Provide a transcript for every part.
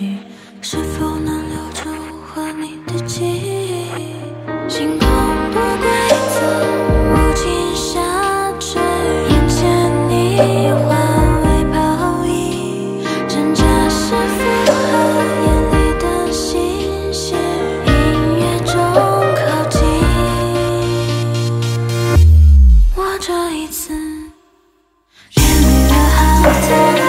己是否能留住和你的记忆。星空不规则，无情下坠，眼前你化为泡影，挣扎是否和眼里的星星，音乐中靠近。我这一次远离了浩劫。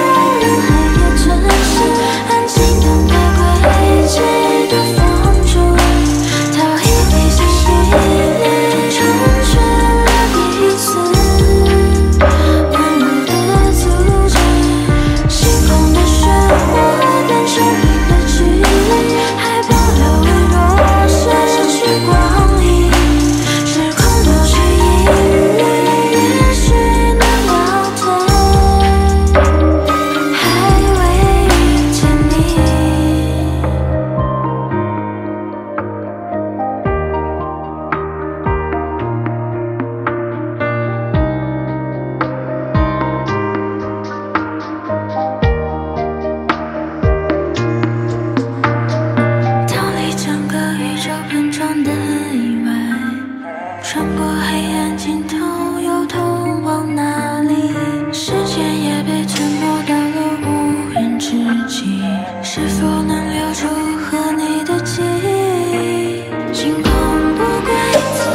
穿过黑暗尽头，又通往哪里？时间也被沉默到了无人知己，是否能留住和你的记忆？星空不规则，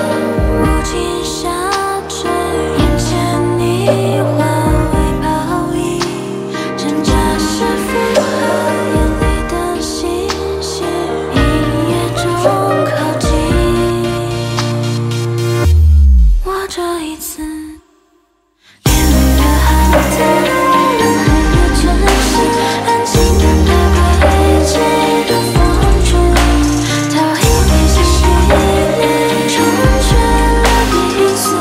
无情下坠，眼前你化为泡影，挣扎是否和眼里的星星，音乐中。 这一次，面对了浩劫，人海的城市，安静的徘徊，街头风烛，逃离你视线，成全了彼此，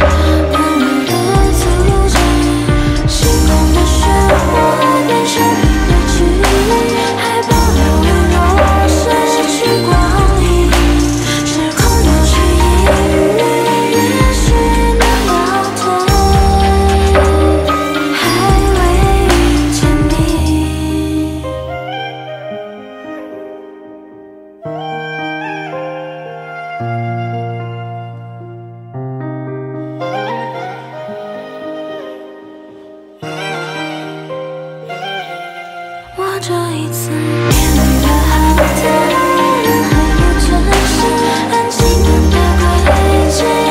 温柔的阻止，星空的漩涡变成你的距离，还保留温柔，是失去光。 这一次，面对了浩劫，人海的城市，安静的徘徊。